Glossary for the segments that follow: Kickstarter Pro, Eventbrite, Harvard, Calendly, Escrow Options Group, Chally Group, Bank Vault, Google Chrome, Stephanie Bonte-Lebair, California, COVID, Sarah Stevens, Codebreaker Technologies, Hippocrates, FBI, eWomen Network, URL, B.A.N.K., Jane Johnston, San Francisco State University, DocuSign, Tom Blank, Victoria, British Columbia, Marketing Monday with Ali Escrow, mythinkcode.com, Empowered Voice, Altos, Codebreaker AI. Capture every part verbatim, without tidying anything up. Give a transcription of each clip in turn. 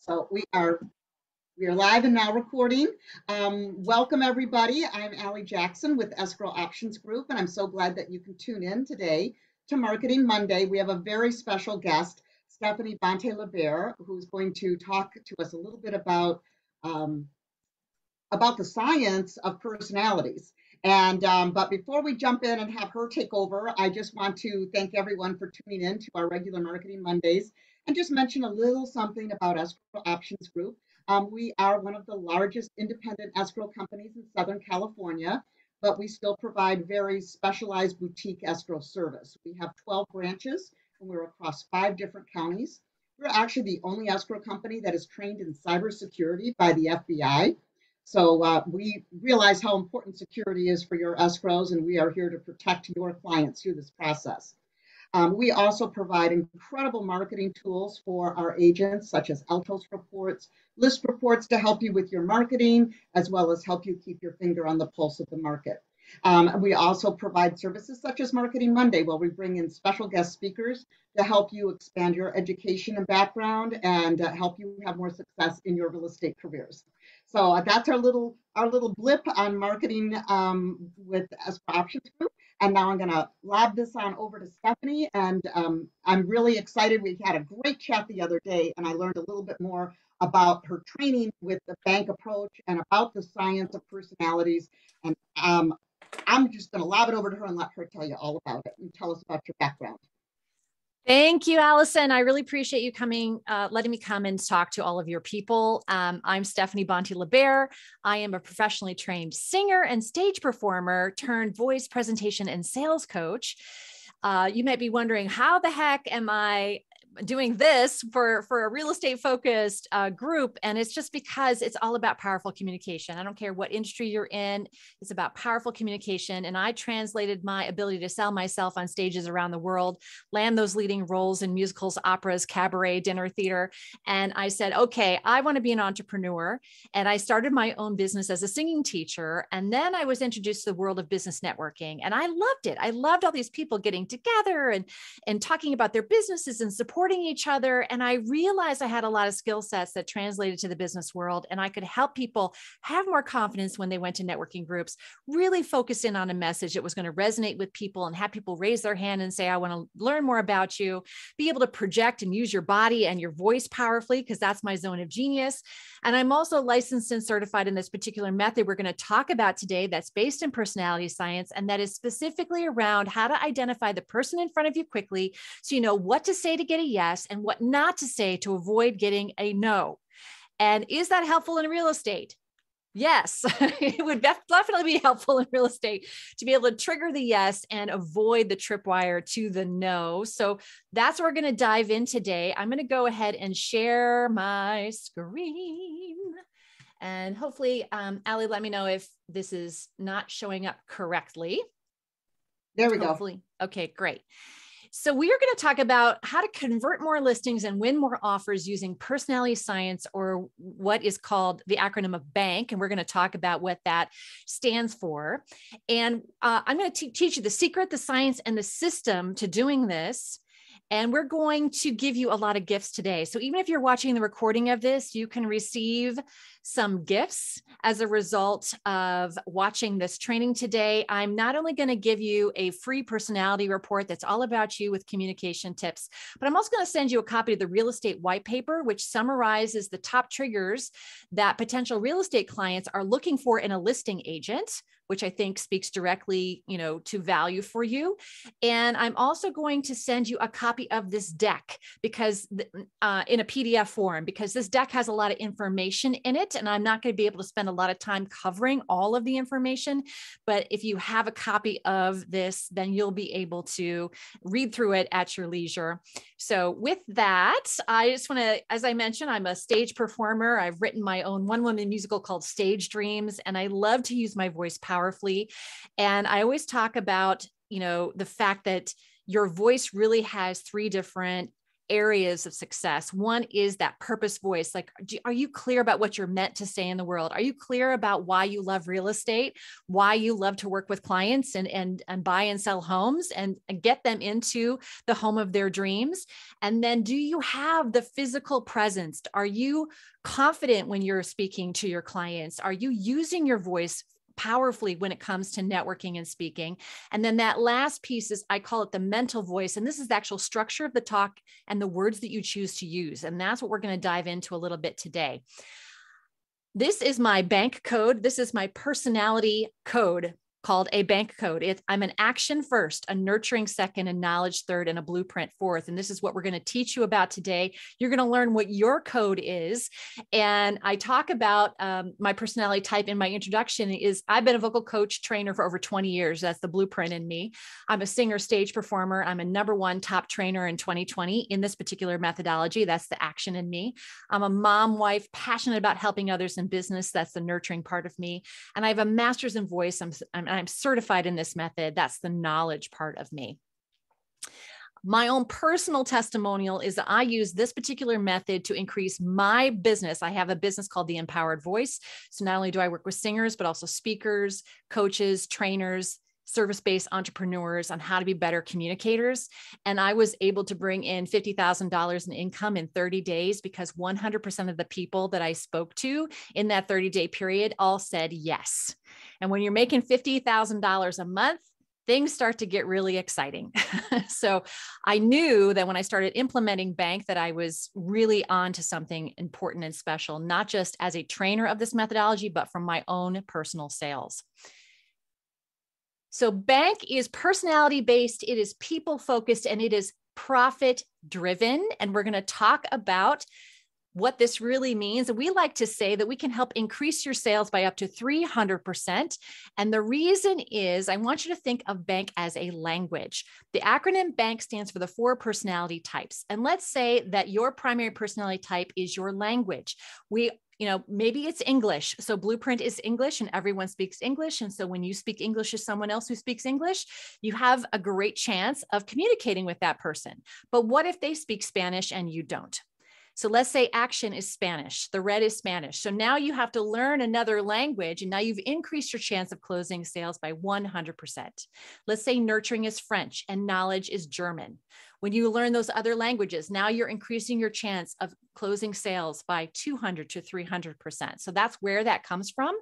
So we are we are live and now recording. Um, welcome everybody. I'm Allie Jackson with Escrow Options Group, and I'm so glad that you can tune in today to Marketing Monday. We have a very special guest, Stephanie Bonte-Lebair, who's going to talk to us a little bit about um, about the science of personalities. And um, but before we jump in and have her take over, I just want to thank everyone for tuning in to our regular Marketing Mondays and just mention a little something about Escrow Options Group. Um, we are one of the largest independent escrow companies in Southern California, but we still provide very specialized boutique escrow service. We have twelve branches, and we're across five different counties. We're actually the only escrow company that is trained in cybersecurity by the F B I. So uh, we realize how important security is for your escrows, and we are here to protect your clients through this process. Um, we also provide incredible marketing tools for our agents, such as Altos reports, list reports to help you with your marketing, as well as help you keep your finger on the pulse of the market. Um, we also provide services such as Marketing Monday, where we bring in special guest speakers to help you expand your education and background and uh, help you have more success in your real estate careers. So uh, that's our little our little blip on marketing um, with Escrow Options Group. And now I'm going to lob this on over to Stephanie. And um, I'm really excited. We had a great chat the other day, and I learned a little bit more about her training with the Bank Approach and about the science of personalities. And um, I'm just going to lob it over to her and let her tell you all about it and tell us about your background. Thank you, Allison. I really appreciate you coming, uh, letting me come and talk to all of your people. Um, I'm Stephanie Bonte-Lebair. I am a professionally trained singer and stage performer turned voice presentation and sales coach. Uh, you might be wondering, how the heck am I doing this for, for a real estate focused uh, group? And it's just because it's all about powerful communication. I don't care what industry you're in. It's about powerful communication. And I translated my ability to sell myself on stages around the world, land those leading roles in musicals, operas, cabaret, dinner, theater. And I said, okay, I want to be an entrepreneur. And I started my own business as a singing teacher. And then I was introduced to the world of business networking. And I loved it. I loved all these people getting together and, and talking about their businesses and supporting each other. And I realized I had a lot of skill sets that translated to the business world, and I could help people have more confidence when they went to networking groups, really focus in on a message that was going to resonate with people and have people raise their hand and say, I want to learn more about you, be able to project and use your body and your voice powerfully, because that's my zone of genius. And I'm also licensed and certified in this particular method we're going to talk about today that's based in personality science, and that is specifically around how to identify the person in front of you quickly so you know what to say to get a yes and what not to say to avoid getting a no. And is that helpful in real estate? Yes, it would definitely be helpful in real estate to be able to trigger the yes and avoid the tripwire to the no. So that's what we're going to dive in today. I'm going to go ahead and share my screen. And hopefully, um, Allie, let me know if this is not showing up correctly. There we hopefully. go. Okay, great. So we are going to talk about how to convert more listings and win more offers using personality science, or what is called the acronym of B A N K. And we're going to talk about what that stands for. And uh, I'm going to teach you the secret, the science, and the system to doing this. And we're going to give you a lot of gifts today. So even if you're watching the recording of this, you can receive some gifts as a result of watching this training today. I'm not only going to give you a free personality report that's all about you with communication tips, but I'm also going to send you a copy of the real estate white paper, which summarizes the top triggers that potential real estate clients are looking for in a listing agent, which I think speaks directly, you know, to value for you. And I'm also going to send you a copy of this deck, because uh, in a P D F form, because this deck has a lot of information in it, and I'm not going to be able to spend a lot of time covering all of the information. But if you have a copy of this, then you'll be able to read through it at your leisure. So with that, I just want to, as I mentioned, I'm a stage performer. I've written my own one-woman musical called Stage Dreams, and I love to use my voice power powerfully. And I always talk about, you know, the fact that your voice really has three different areas of success. One is that purpose voice. Like, do, are you clear about what you're meant to say in the world? Are you clear about why you love real estate, why you love to work with clients and, and, and buy and sell homes and, and get them into the home of their dreams? And then do you have the physical presence? Are you confident when you're speaking to your clients? Are you using your voice powerfully when it comes to networking and speaking? And then that last piece is, I call it the mental voice. And this is the actual structure of the talk and the words that you choose to use. And that's what we're going to dive into a little bit today. This is my bank code. This is my personality code called a bank code. It, I'm an action first, a nurturing second, a knowledge third, and a blueprint fourth. And this is what we're going to teach you about today. You're going to learn what your code is. And I talk about um, my personality type in my introduction is I've been a vocal coach trainer for over twenty years. That's the blueprint in me. I'm a singer, stage performer. I'm a number one top trainer in twenty twenty in this particular methodology. That's the action in me. I'm a mom, wife, passionate about helping others in business. That's the nurturing part of me. And I have a master's in voice. I'm, I'm I'm certified in this method. That's the knowledge part of me. My own personal testimonial is that I use this particular method to increase my business. I have a business called the Empowered Voice. So not only do I work with singers, but also speakers, coaches, trainers, service-based entrepreneurs on how to be better communicators. And I was able to bring in fifty thousand dollars in income in thirty days because one hundred percent of the people that I spoke to in that thirty day period all said yes. And when you're making fifty thousand dollars a month, things start to get really exciting. So I knew that when I started implementing B A N K that I was really on to something important and special, not just as a trainer of this methodology, but from my own personal sales. So B A N K is personality-based, it is people-focused, and it is profit-driven. And we're going to talk about what this really means. And we like to say that we can help increase your sales by up to three hundred percent. And the reason is I want you to think of B A N K as a language. The acronym B A N K stands for the four personality types. And let's say that your primary personality type is your language. We You know, maybe it's English. So Blueprint is English and everyone speaks English. And so when you speak English to someone else who speaks English, you have a great chance of communicating with that person. But what if they speak Spanish and you don't? So let's say action is Spanish. The red is Spanish. So now you have to learn another language. And now you've increased your chance of closing sales by one hundred percent. Let's say nurturing is French and knowledge is German. When you learn those other languages, now you're increasing your chance of closing sales by two hundred to three hundred percent. So that's where that comes from.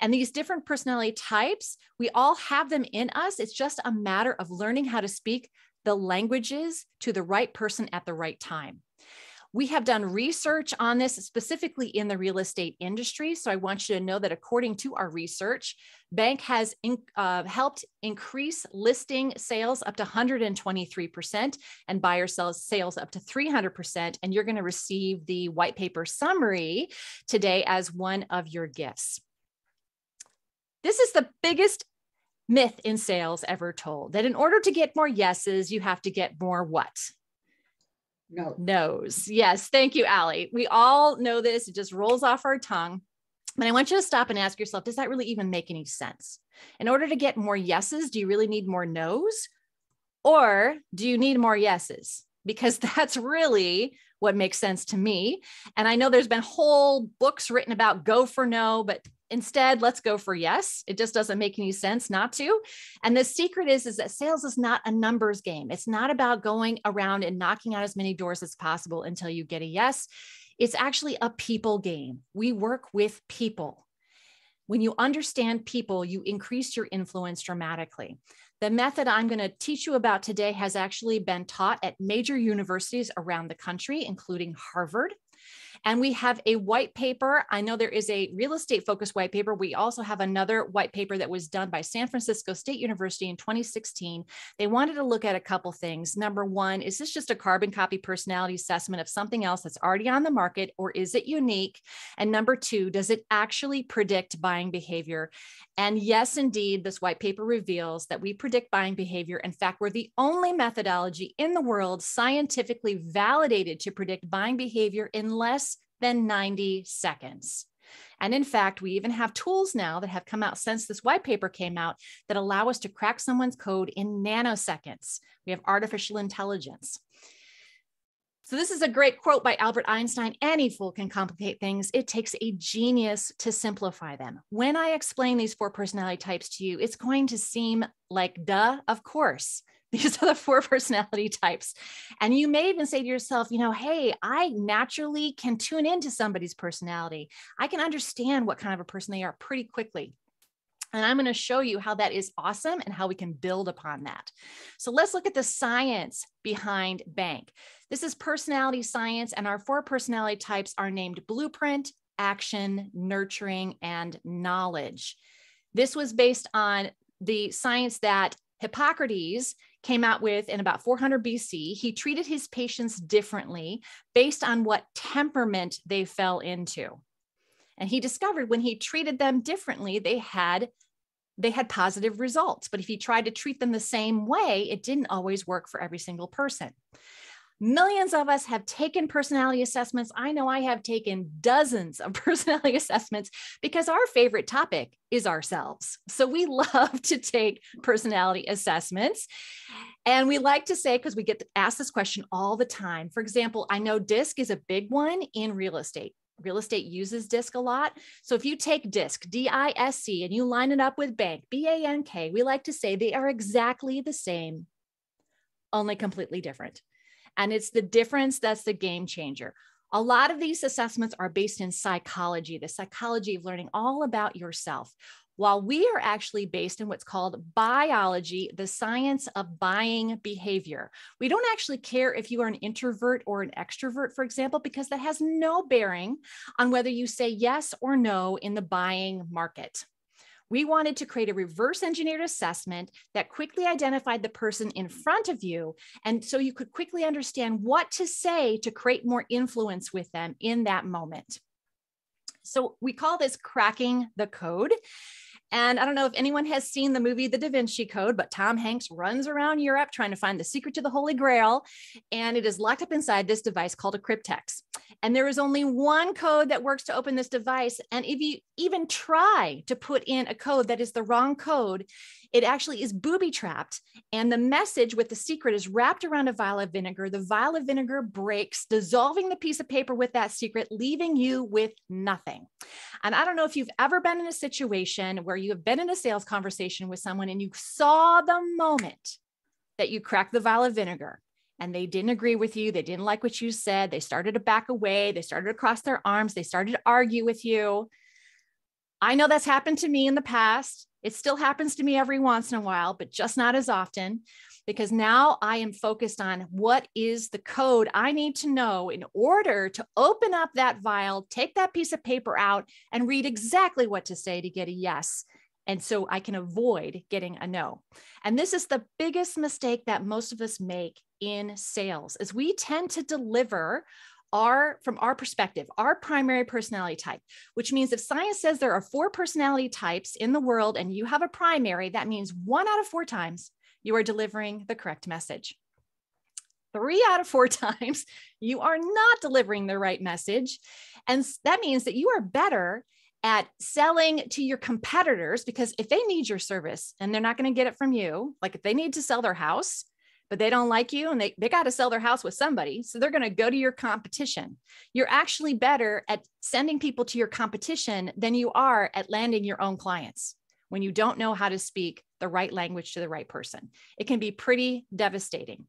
And these different personality types, we all have them in us. It's just a matter of learning how to speak the languages to the right person at the right time. We have done research on this specifically in the real estate industry. So I want you to know that according to our research, B A N K has in, uh, helped increase listing sales up to one hundred twenty-three percent and buyer sales sales up to three hundred percent. And you're going to receive the white paper summary today as one of your gifts. This is the biggest myth in sales ever told, that in order to get more yeses, you have to get more what? No. No's. Yes. Thank you, Allie. We all know this. It just rolls off our tongue. But I want you to stop and ask yourself, does that really even make any sense? In order to get more yeses, do you really need more no's? Or do you need more yeses? Because that's really what makes sense to me. And I know there's been whole books written about go for no, but instead, let's go for yes. It just doesn't make any sense not to. And the secret is, is that sales is not a numbers game. It's not about going around and knocking out as many doors as possible until you get a yes. It's actually a people game. We work with people. When you understand people, you increase your influence dramatically. The method I'm going to teach you about today has actually been taught at major universities around the country, including Harvard. And we have a white paper. I know there is a real estate focused white paper. We also have another white paper that was done by San Francisco State University in twenty sixteen. They wanted to look at a couple things. Number one, is this just a carbon copy personality assessment of something else that's already on the market, or is it unique? And number two, does it actually predict buying behavior? And yes, indeed, this white paper reveals that we predict buying behavior. In fact, we're the only methodology in the world scientifically validated to predict buying behavior in less than ninety seconds. And in fact, we even have tools now that have come out since this white paper came out that allow us to crack someone's code in nanoseconds. We have artificial intelligence. So this is a great quote by Albert Einstein. Any fool can complicate things. It takes a genius to simplify them. When I explain these four personality types to you, it's going to seem like, duh, of course. These are the four personality types. And you may even say to yourself, you know, hey, I naturally can tune into somebody's personality. I can understand what kind of a person they are pretty quickly. And I'm going to show you how that is awesome and how we can build upon that. So let's look at the science behind B A N K. This is personality science, and our four personality types are named blueprint, action, nurturing, and knowledge. This was based on the science that Hippocrates came out with in about four hundred B C. He treated his patients differently based on what temperament they fell into. And he discovered when he treated them differently, they had, they had positive results. But if he tried to treat them the same way, it didn't always work for every single person. Millions of us have taken personality assessments. I know I have taken dozens of personality assessments because our favorite topic is ourselves. So we love to take personality assessments. And we like to say, because we get asked this question all the time. For example, I know D I S C is a big one in real estate. Real estate uses D I S C a lot. So if you take D I S C, D I S C, and you line it up with bank, B A N K, we like to say they are exactly the same, only completely different. And it's the difference that's the game changer. A lot of these assessments are based in psychology, the psychology of learning all about yourself, while we are actually based in what's called biology, the science of buying behavior. We don't actually care if you are an introvert or an extrovert, for example, because that has no bearing on whether you say yes or no in the buying market. We wanted to create a reverse engineered assessment that quickly identified the person in front of you. And so you could quickly understand what to say to create more influence with them in that moment. So we call this cracking the code. And I don't know if anyone has seen the movie, The Da Vinci Code, but Tom Hanks runs around Europe trying to find the secret to the Holy Grail. And it is locked up inside this device called a cryptex. And there is only one code that works to open this device. And if you even try to put in a code that is the wrong code, it actually is booby trapped. And the message with the secret is wrapped around a vial of vinegar. The vial of vinegar breaks, dissolving the piece of paper with that secret, leaving you with nothing. And I don't know if you've ever been in a situation where you have been in a sales conversation with someone and you saw the moment that you cracked the vial of vinegar and they didn't agree with you. They didn't like what you said. They started to back away. They started to cross their arms. They started to argue with you. I know that's happened to me in the past. It still happens to me every once in a while, but just not as often, because now I am focused on what is the code I need to know in order to open up that vial, take that piece of paper out, and read exactly what to say to get a yes. And so I can avoid getting a no. And this is the biggest mistake that most of us make in sales, is we tend to deliver Our, from our perspective, our primary personality type, which means if science says there are four personality types in the world and you have a primary, that means one out of four times you are delivering the correct message. Three out of four times you are not delivering the right message. And that means that you are better at selling to your competitors, because if they need your service and they're not going to get it from you, like if they need to sell their house, but they don't like you and they, they got to sell their house with somebody. So they're going to go to your competition. You're actually better at sending people to your competition than you are at landing your own clients when you don't know how to speak the right language to the right person. It can be pretty devastating.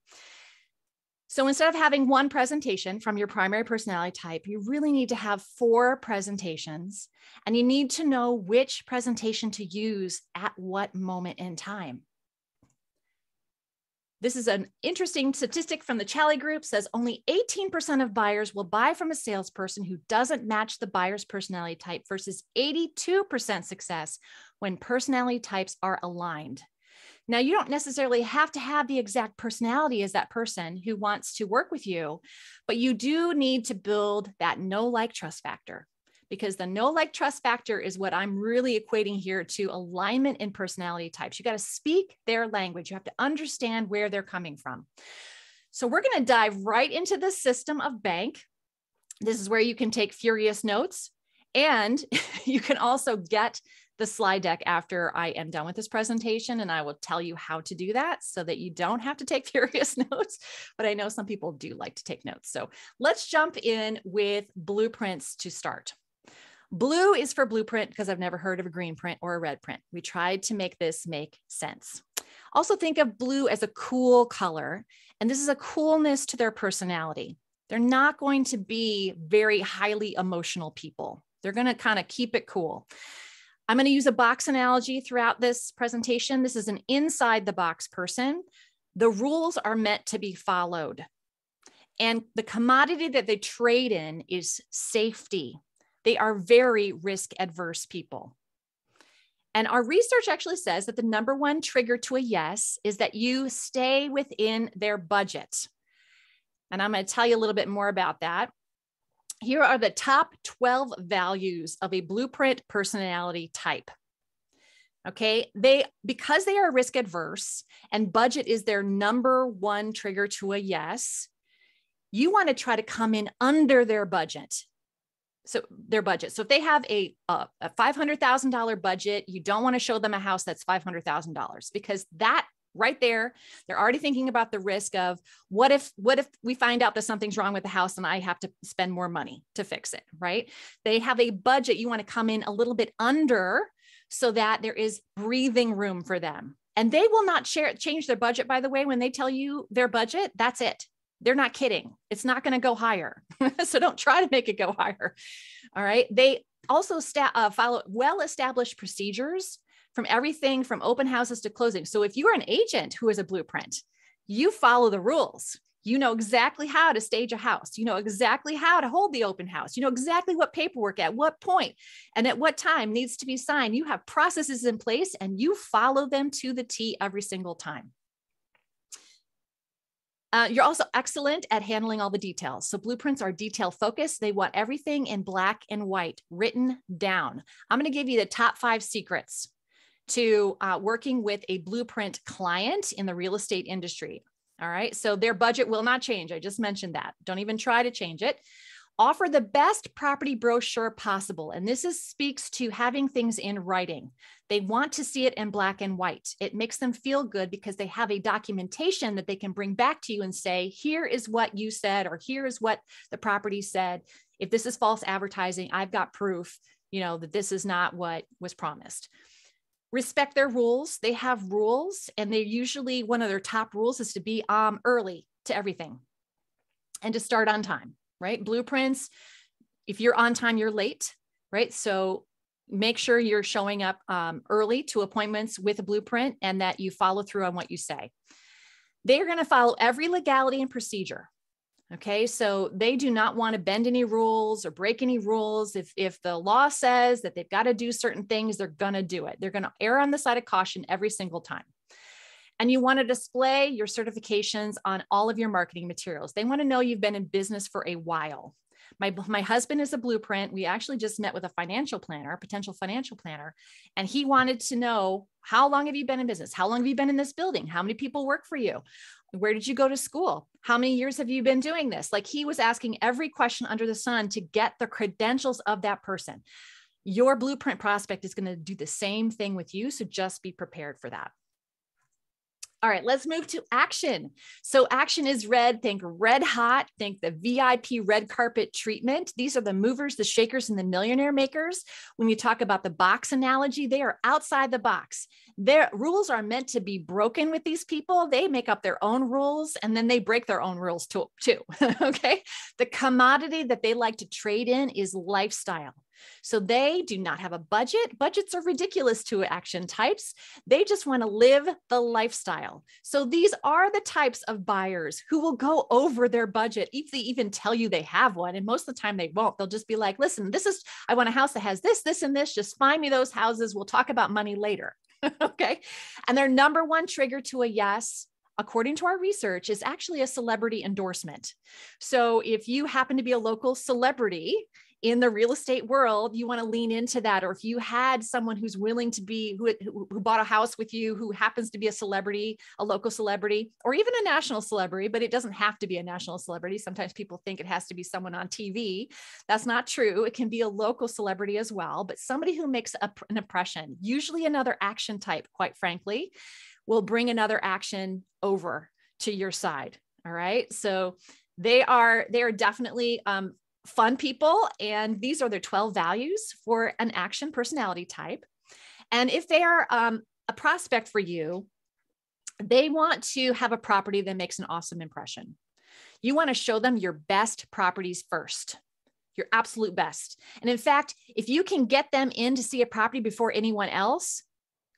So instead of having one presentation from your primary personality type, you really need to have four presentations, and you need to know which presentation to use at what moment in time. This is an interesting statistic from the Chally Group. Says only eighteen percent of buyers will buy from a salesperson who doesn't match the buyer's personality type, versus eighty-two percent success when personality types are aligned. Now, you don't necessarily have to have the exact personality as that person who wants to work with you, but you do need to build that know-like trust factor, because the know-like trust factor is what I'm really equating here to alignment in personality types. You got to speak their language. You have to understand where they're coming from. So we're going to dive right into the system of B A N K. This is where you can take furious notes, and you can also get the slide deck after I am done with this presentation, and I will tell you how to do that so that you don't have to take furious notes, but I know some people do like to take notes. So let's jump in with blueprints to start. Blue is for blueprint because I've never heard of a green print or a red print. We tried to make this make sense. Also think of blue as a cool color, and this is a coolness to their personality. They're not going to be very highly emotional people. They're going to kind of keep it cool. I'm going to use a box analogy throughout this presentation. This is an inside the box person. The rules are meant to be followed. And the commodity that they trade in is safety. They are very risk adverse people. And our research actually says that the number one trigger to a yes is that you stay within their budget. And I'm going to tell you a little bit more about that. Here are the top twelve values of a blueprint personality type. Okay, they, because they are risk adverse and budget is their number one trigger to a yes, you want to try to come in under their budget. So their budget. So if they have a, a five hundred thousand dollar budget, you don't want to show them a house that's five hundred thousand dollars, because that right there, they're already thinking about the risk of what if, what if we find out that something's wrong with the house and I have to spend more money to fix it, right? They have a budget. You want to come in a little bit under so that there is breathing room for them. And they will not share, change their budget, by the way. When they tell you their budget, that's it. They're not kidding. It's not going to go higher. So don't try to make it go higher. All right. They also uh, follow well-established procedures from everything from open houses to closing. So if you are an agent who is a blueprint, you follow the rules. You know exactly how to stage a house. You know exactly how to hold the open house. You know exactly what paperwork at what point and at what time needs to be signed. You have processes in place and you follow them to the T every single time. Uh, you're also excellent at handling all the details. So blueprints are detail focused. They want everything in black and white written down. I'm going to give you the top five secrets to uh, working with a blueprint client in the real estate industry. All right. So their budget will not change. I just mentioned that. Don't even try to change it. Offer the best property brochure possible. And this is, speaks to having things in writing. They want to see it in black and white. It makes them feel good because they have a documentation that they can bring back to you and say, here is what you said, or here is what the property said. If this is false advertising, I've got proof, you know, that this is not what was promised. Respect their rules. They have rules, and they usually, one of their top rules is to be um, early to everything and to start on time. Right? Blueprints, if you're on time, you're late, right? So make sure you're showing up um, early to appointments with a blueprint and that you follow through on what you say. They're going to follow every legality and procedure. Okay. So they do not want to bend any rules or break any rules. If, if the law says that they've got to do certain things, they're going to do it. They're going to err on the side of caution every single time. And you want to display your certifications on all of your marketing materials. They want to know you've been in business for a while. My, my husband is a blueprint. We actually just met with a financial planner, a potential financial planner, and he wanted to know, how long have you been in business? How long have you been in this building? How many people work for you? Where did you go to school? How many years have you been doing this? Like, he was asking every question under the sun to get the credentials of that person. Your blueprint prospect is going to do the same thing with you. So just be prepared for that. All right, let's move to action. So action is red. Think red hot. Think the V I P red carpet treatment. These are the movers, the shakers, and the millionaire makers. When you talk about the box analogy, they are outside the box. Their rules are meant to be broken with these people. They make up their own rules, and then they break their own rules too. too. Okay. The commodity that they like to trade in is lifestyle. So they do not have a budget. Budgets are ridiculous to action types. They just want to live the lifestyle. So these are the types of buyers who will go over their budget if they even tell you they have one. And most of the time they won't. They'll just be like, listen, this is, I want a house that has this, this, and this. Just find me those houses. We'll talk about money later. Okay. And their number one trigger to a yes, according to our research, is actually a celebrity endorsement. So if you happen to be a local celebrity in the real estate world, you want to lean into that. Or if you had someone who's willing to be, who, who bought a house with you, who happens to be a celebrity, a local celebrity, or even a national celebrity, but it doesn't have to be a national celebrity. Sometimes people think it has to be someone on T V. That's not true. It can be a local celebrity as well, but somebody who makes a, an impression, usually another action type, quite frankly, will bring another action over to your side. All right. So they are, they are definitely um, fun people. And these are their twelve values for an action personality type. And if they are um, a prospect for you, they want to have a property that makes an awesome impression. You want to show them your best properties first, your absolute best. And in fact, if you can get them in to see a property before anyone else,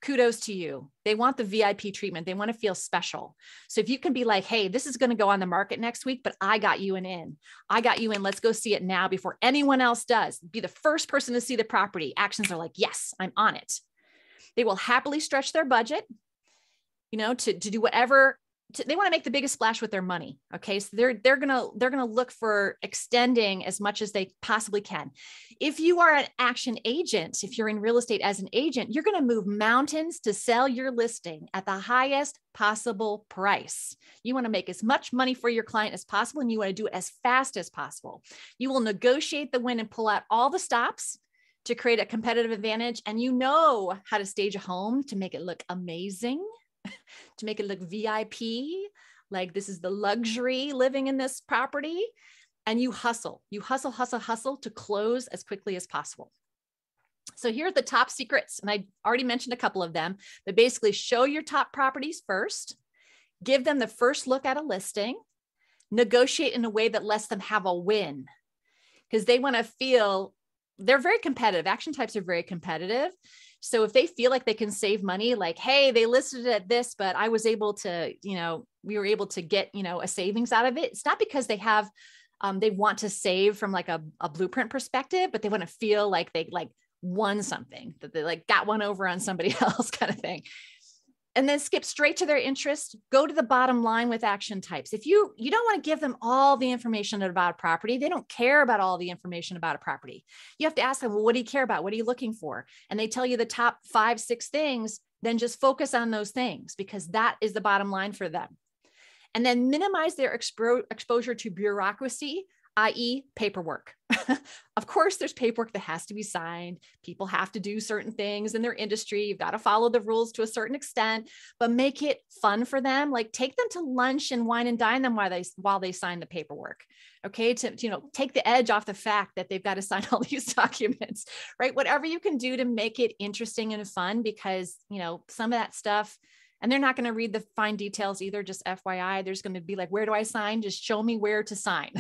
kudos to you. They want the V I P treatment. They want to feel special. So if you can be like, hey, this is going to go on the market next week, but I got you an in. I got you in. Let's go see it now before anyone else does. Be the first person to see the property. Actions are like, yes, I'm on it. They will happily stretch their budget, you know, to, to do whatever. To, they want to make the biggest splash with their money. Okay. So they're, they're going to, they're going to look for extending as much as they possibly can. If you are an action agent, if you're in real estate as an agent, you're going to move mountains to sell your listing at the highest possible price. You want to make as much money for your client as possible. And you want to do it as fast as possible. You will negotiate the win and pull out all the stops to create a competitive advantage. And you know how to stage a home to make it look amazing, to make it look V I P, like this is the luxury living in this property. And you hustle, you hustle, hustle, hustle to close as quickly as possible. So here are the top secrets. And I already mentioned a couple of them, but basically show your top properties first, give them the first look at a listing, negotiate in a way that lets them have a win, because they want to feel, they're very competitive. Action types are very competitive. So if they feel like they can save money, like, hey, they listed it at this, but I was able to, you know, we were able to get, you know, a savings out of it. It's not because they have, um, they want to save from like a, a blueprint perspective, but they want to feel like they like won something, that they like got one over on somebody else kind of thing. And then skip straight to their interest, go to the bottom line with action types. If you, you don't want to give them all the information about a property, they don't care about all the information about a property. You have to ask them, well, what do you care about? What are you looking for? And they tell you the top five, six things, then just focus on those things because that is the bottom line for them. And then minimize their expo- exposure to bureaucracy, that is paperwork. Of course, there's paperwork that has to be signed. People have to do certain things in their industry. You've got to follow the rules to a certain extent, but make it fun for them. Like take them to lunch and wine and dine them while they, while they sign the paperwork. Okay. To, you know, take the edge off the fact that they've got to sign all these documents, right? Whatever you can do to make it interesting and fun, because, you know, some of that stuff, and they're not going to read the fine details either, just F Y I. There's going to be like, where do I sign? Just show me where to sign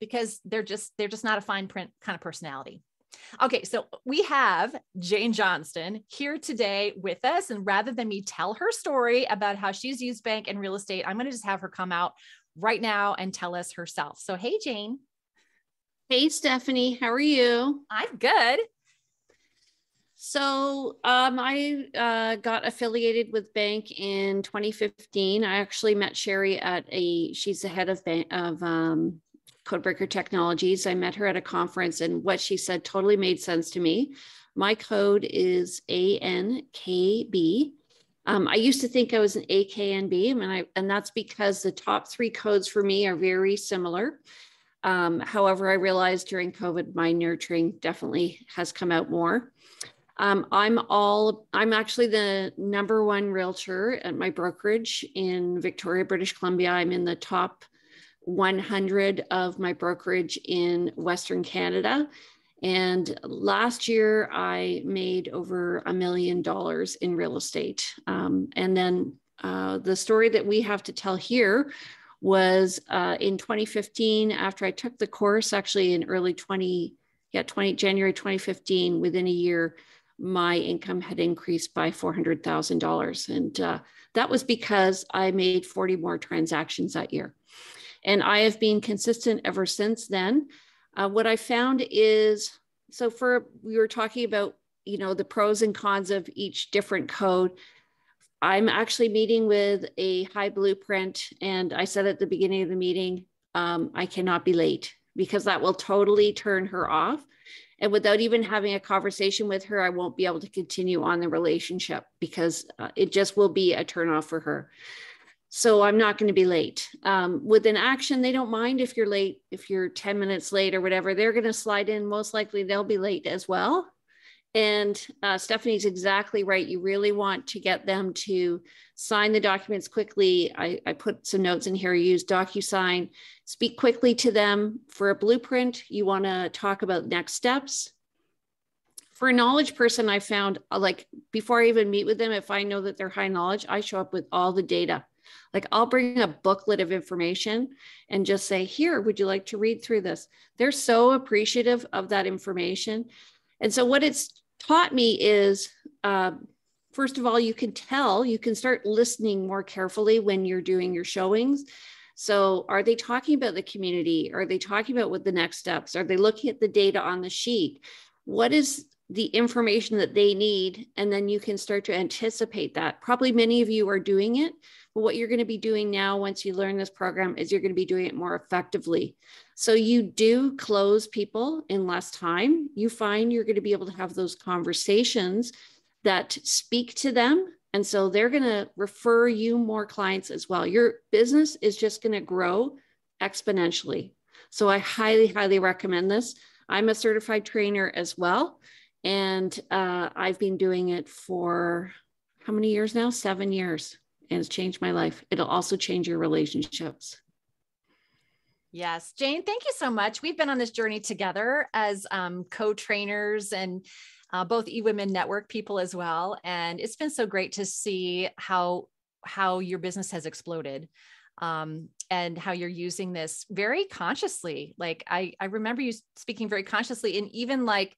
because they're just, they're just not a fine print kind of personality. Okay. So we have Jane Johnston here today with us. And rather than me tell her story about how she's used bank and real estate, I'm going to just have her come out right now and tell us herself. So, hey, Jane. Hey, Stephanie, how are you? I'm good. So um, I uh, got affiliated with Bank in twenty fifteen. I actually met Sherry at a, she's the head of, bank, of um, Codebreaker Technologies. I met her at a conference and what she said totally made sense to me. My code is A N K B. Um, I used to think I was an A K N B, and, I, and that's because the top three codes for me are very similar. Um, however, I realized during COVID, my nurturing definitely has come out more. Um, I'm all, I'm actually the number one realtor at my brokerage in Victoria, British Columbia. I'm in the top one hundred of my brokerage in Western Canada. And last year I made over a million dollars in real estate. Um, and then uh, the story that we have to tell here was uh, in twenty fifteen, after I took the course, actually in early twenty, yeah, twenty, January, twenty fifteen, within a year, my income had increased by four hundred thousand dollars. And uh, that was because I made forty more transactions that year. And I have been consistent ever since then. Uh, what I found is, so for, we were talking about, you know, the pros and cons of each different code. I'm actually meeting with a high blueprint. And I said at the beginning of the meeting, um, I cannot be late. because that will totally turn her off. And without even having a conversation with her, I won't be able to continue on the relationship because uh, it just will be a turnoff for her. So I'm not going to be late. Um, with an action, they don't mind if you're late, if you're ten minutes late or whatever, they're going to slide in. Most likely they'll be late as well. And uh, Stephanie's exactly right. You really want to get them to sign the documents quickly. I, I put some notes in here, use DocuSign, speak quickly to them. For a blueprint, you want to talk about next steps. For a knowledge person, I found, like, before I even meet with them, if I know that they're high knowledge, I show up with all the data. Like, I'll bring a booklet of information and just say, here, would you like to read through this? They're so appreciative of that information. And so what it's taught me is, uh, first of all, you can tell, you can start listening more carefully when you're doing your showings. So are they talking about the community? Are they talking about what the next steps? Are they looking at the data on the sheet? What is the information that they need? And then you can start to anticipate that. Probably many of you are doing it. But what you're going to be doing now, once you learn this program, is you're going to be doing it more effectively. So you do close people in less time. You find you're going to be able to have those conversations that speak to them. And so they're going to refer you more clients as well. Your business is just going to grow exponentially. So I highly, highly recommend this. I'm a certified trainer as well. And uh, I've been doing it for how many years now? Seven years. And it's changed my life. It'll also change your relationships. Yes. Jane, thank you so much. We've been on this journey together as um, co-trainers and uh, both eWomen Network people as well. And it's been so great to see how, how your business has exploded um, and how you're using this very consciously. Like, I, I remember you speaking very consciously, and even like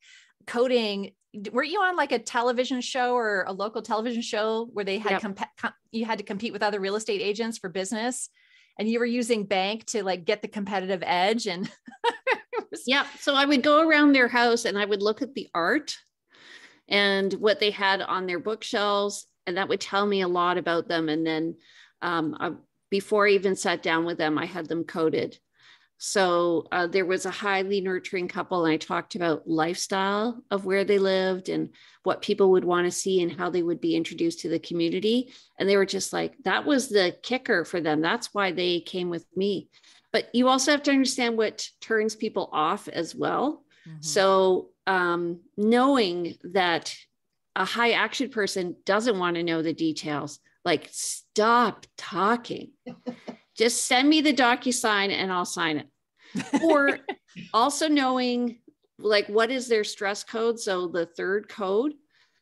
coding. Were you on like a television show or a local television show where they had, yep. comp com you had to compete with other real estate agents for business, and you were using B A N K to like get the competitive edge? And yeah. So I would go around their house and I would look at the art and what they had on their bookshelves. And that would tell me a lot about them. And then um, I, before I even sat down with them, I had them coded. So uh, there was a highly nurturing couple, and I talked about lifestyle of where they lived and what people would want to see and how they would be introduced to the community. And they were just like, that was the kicker for them. That's why they came with me. But you also have to understand what turns people off as well. Mm-hmm. So um, knowing that a high action person doesn't want to know the details, like, stop talking. Just send me the DocuSign and I'll sign it. Or also knowing, like, what is their stress code? So the third code.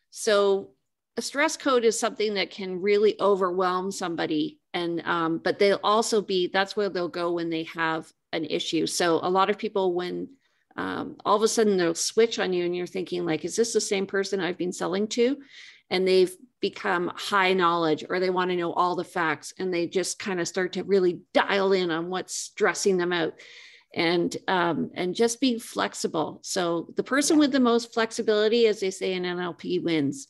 So a stress code is something that can really overwhelm somebody. And, um, but they'll also be, that's where they'll go when they have an issue. So a lot of people, when um, all of a sudden they'll switch on you and you're thinking like, is this the same person I've been selling to? And they've become high knowledge, or they want to know all the facts, and they just kind of start to really dial in on what's stressing them out, and um, and just be flexible. So the person with the most flexibility, as they say in N L P, wins.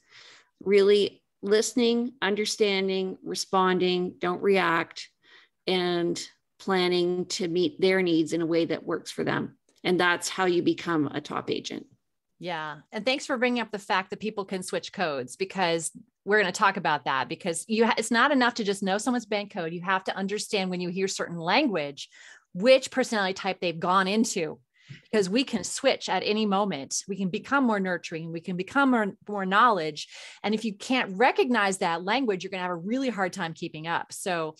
Really listening, understanding, responding, don't react, and planning to meet their needs in a way that works for them. And that's how you become a top agent. Yeah. And thanks for bringing up the fact that people can switch codes, because we're going to talk about that, because you ha it's not enough to just know someone's B A N K code. You have to understand, when you hear certain language, which personality type they've gone into, because we can switch at any moment. We can become more nurturing. We can become more, more knowledge. And if you can't recognize that language, you're going to have a really hard time keeping up. So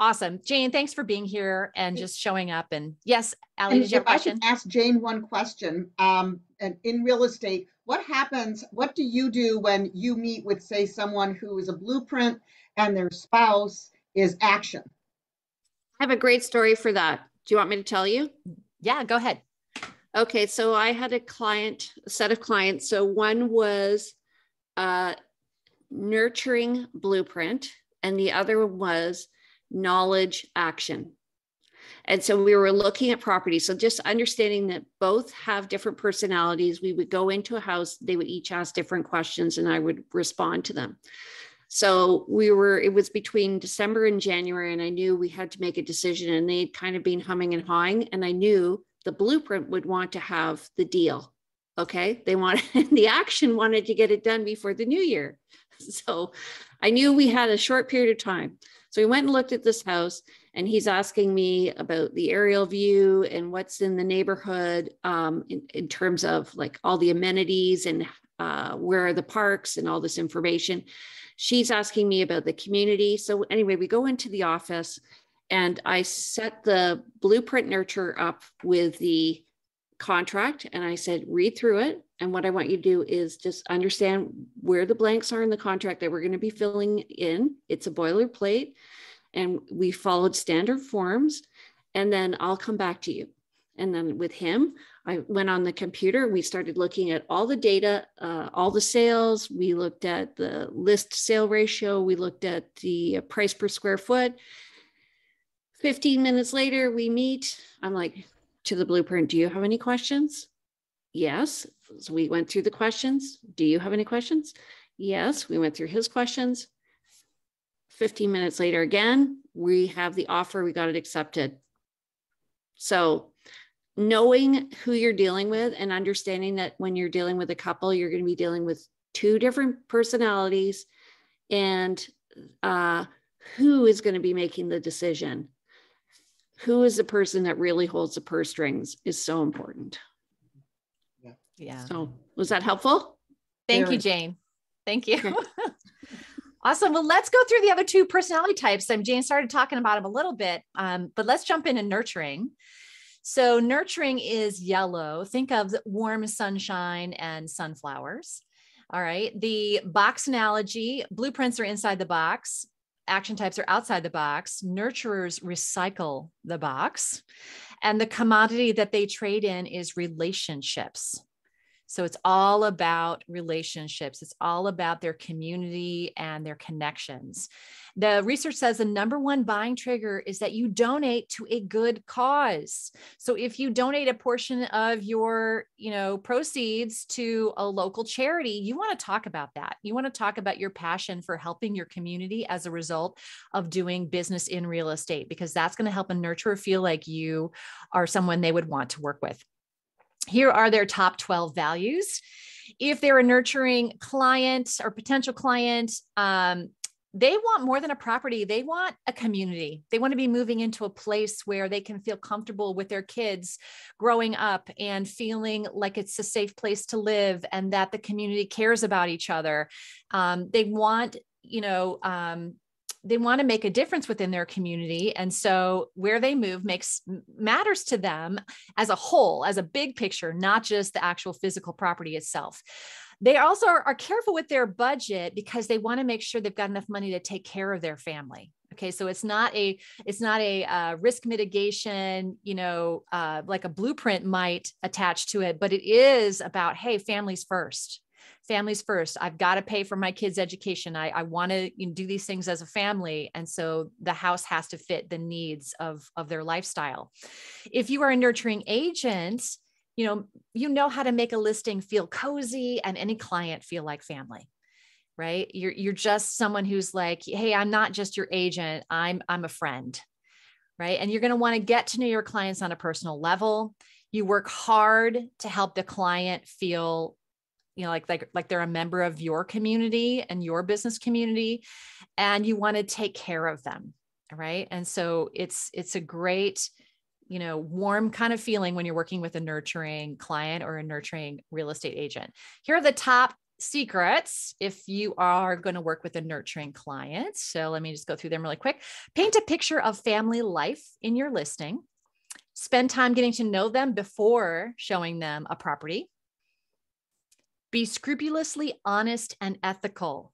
awesome. Jane, thanks for being here and just showing up. And yes, Allie, did you have a question? I should ask Jane one question. Um, and in real estate, what happens, what do you do when you meet with, say, someone who is a blueprint and their spouse is action? I have a great story for that. Do you want me to tell you? Yeah, go ahead. Okay. So I had a client, a set of clients. So one was uh, nurturing blueprint, and the other was knowledge action. And so we were looking at property. So just understanding that both have different personalities, we would go into a house, they would each ask different questions, and I would respond to them. So we were, it was between December and January, and I knew we had to make a decision, and they'd kind of been humming and hawing. And I knew the blueprint would want to have the deal. Okay. They want the action wanted to get it done before the new year. So I knew we had a short period of time. So we went and looked at this house, and he's asking me about the aerial view and what's in the neighborhood um, in, in terms of like all the amenities and uh, where are the parks and all this information. She's asking me about the community. So anyway, we go into the office and I set the blueprint nurture up with the contract, and I said, read through it. And what I want you to do is just understand where the blanks are in the contract that we're going to be filling in. It's a boilerplate, and we followed standard forms. And then I'll come back to you. And then with him, I went on the computer. We started looking at all the data, uh, all the sales. We looked at the list sale ratio. We looked at the price per square foot. fifteen minutes later, we meet. I'm like, to the blueprint, do you have any questions? Yes. So we went through the questions. Do you have any questions? Yes. We went through his questions. fifteen minutes later, again, we have the offer. We got it accepted. So knowing who you're dealing with and understanding that when you're dealing with a couple, you're going to be dealing with two different personalities, and uh, who is going to be making the decision? Who is the person that really holds the purse strings is so important. Yeah. Yeah. So was that helpful? Thank you, Jane. Thank you. Okay. Awesome. Well, let's go through the other two personality types. Um, Jane started talking about them a little bit, um, but let's jump into nurturing. So nurturing is yellow. Think of warm sunshine and sunflowers. All right. The box analogy, blueprints are inside the box. Action types are outside the box. Nurturers recycle the box, and the commodity that they trade in is relationships. So it's all about relationships. It's all about their community and their connections. The research says the number one buying trigger is that you donate to a good cause. So if you donate a portion of your, you know, proceeds to a local charity, you want to talk about that. You want to talk about your passion for helping your community as a result of doing business in real estate, because that's going to help a nurturer feel like you are someone they would want to work with. Here are their top twelve values. If they're a nurturing client or potential client, um, they want more than a property. They want a community. They want to be moving into a place where they can feel comfortable with their kids growing up and feeling like it's a safe place to live and that the community cares about each other. Um, they want, you know, um, they want to make a difference within their community. And so where they move makes matters to them as a whole, as a big picture, not just the actual physical property itself. They also are, are careful with their budget because they want to make sure they've got enough money to take care of their family. Okay. So it's not a, it's not a uh, risk mitigation, you know, uh, like a blueprint might attach to it, but it is about, hey, families first. Families first. I've got to pay for my kids' education. I, I want to you know, do these things as a family. And so the house has to fit the needs of, of their lifestyle. If you are a nurturing agent, you know, you know how to make a listing feel cozy and any client feel like family, right? You're, you're just someone who's like, hey, I'm not just your agent. I'm, I'm a friend, right? And you're going to want to get to know your clients on a personal level. You work hard to help the client feel you know, like, like, like they're a member of your community and your business community, and you want to take care of them. Right. And so it's, it's a great, you know, warm kind of feeling when you're working with a nurturing client or a nurturing real estate agent. Here are the top secrets if you are going to work with a nurturing client. So let me just go through them really quick. Paint a picture of family life in your listing. Spend time getting to know them before showing them a property. Be scrupulously honest and ethical.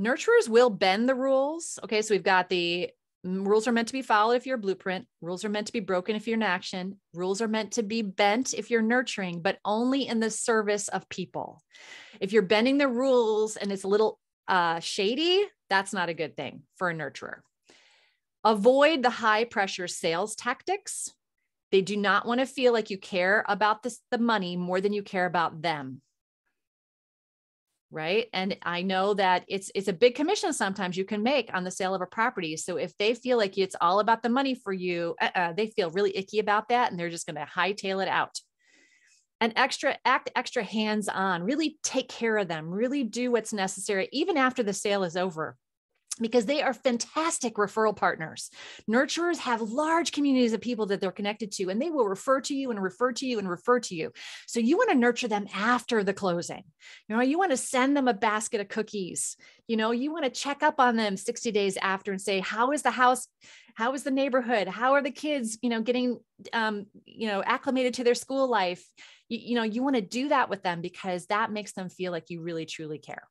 Nurturers will bend the rules. Okay, so we've got the rules are meant to be followed if you're a blueprint. Rules are meant to be broken if you're an action. Rules are meant to be bent if you're nurturing, but only in the service of people. If you're bending the rules and it's a little uh, shady, that's not a good thing for a nurturer. Avoid the high pressure sales tactics. They do not want to feel like you care about this, the money more than you care about them. right? And I know that it's it's a big commission sometimes you can make on the sale of a property. So if they feel like it's all about the money for you, uh-uh, they feel really icky about that, and they're just going to hightail it out. And extra act extra hands-on, really take care of them, really do what's necessary, even after the sale is over, because they are fantastic referral partners. Nurturers have large communities of people that they're connected to, and they will refer to you and refer to you and refer to you. So you want to nurture them after the closing. You know, you want to send them a basket of cookies. You know, you want to check up on them sixty days after and say, how is the house? How is the neighborhood? How are the kids, you know, getting, um, you know, acclimated to their school life? You, you know, you want to do that with them because that makes them feel like you really, truly care.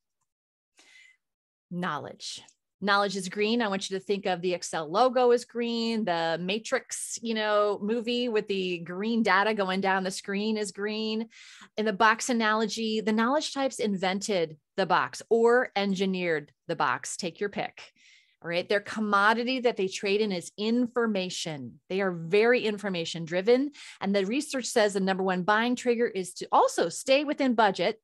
Knowledge. Knowledge is green. I want you to think of the Excel logo as green, the Matrix, you know, movie with the green data going down the screen is green. In the box analogy, the knowledge types invented the box or engineered the box. Take your pick. All right. Their commodity that they trade in is information. They are very information driven. And the research says the number one buying trigger is to also stay within budget.